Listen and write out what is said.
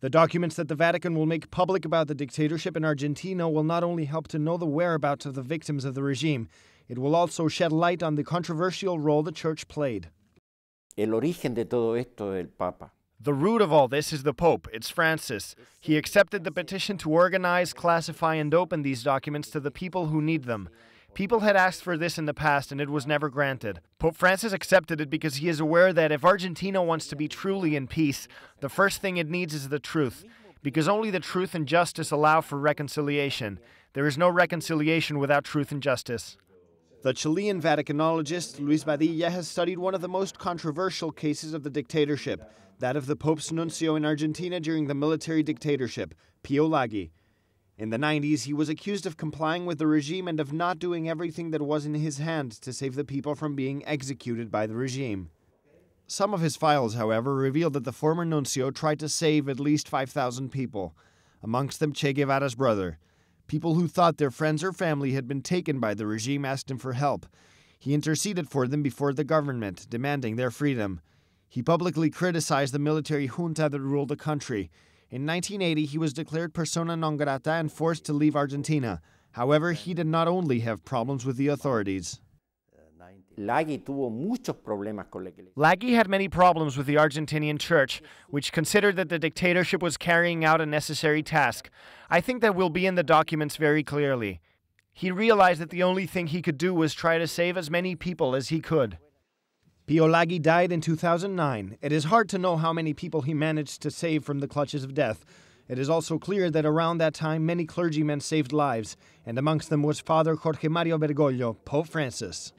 The documents that the Vatican will make public about the dictatorship in Argentina will not only help to know the whereabouts of the victims of the regime, it will also shed light on the controversial role the Church played. El origen de todo esto del Papa. The root of all this is the Pope. It's Francis. He accepted the petition to organize, classify, and open these documents to the people who need them. People had asked for this in the past, and it was never granted. Pope Francis accepted it because he is aware that if Argentina wants to be truly in peace, the first thing it needs is the truth, because only the truth and justice allow for reconciliation. There is no reconciliation without truth and justice. The Chilean Vaticanologist Luis Badilla has studied one of the most controversial cases of the dictatorship, that of the Pope's nuncio in Argentina during the military dictatorship, Pio Laghi. In the 90s, he was accused of complying with the regime and of not doing everything that was in his hands to save the people from being executed by the regime. Some of his files, however, revealed that the former nuncio tried to save at least 5,000 people, amongst them Che Guevara's brother. People who thought their friends or family had been taken by the regime asked him for help. He interceded for them before the government, demanding their freedom. He publicly criticized the military junta that ruled the country. In 1980, he was declared persona non grata and forced to leave Argentina. However, he did not only have problems with the authorities. Laghi had many problems with the Argentinian church, which considered that the dictatorship was carrying out a necessary task. I think that will be in the documents very clearly. He realized that the only thing he could do was try to save as many people as he could. Pio Laghi died in 2009. It is hard to know how many people he managed to save from the clutches of death. It is also clear that around that time many clergymen saved lives, and amongst them was Father Jorge Mario Bergoglio, Pope Francis.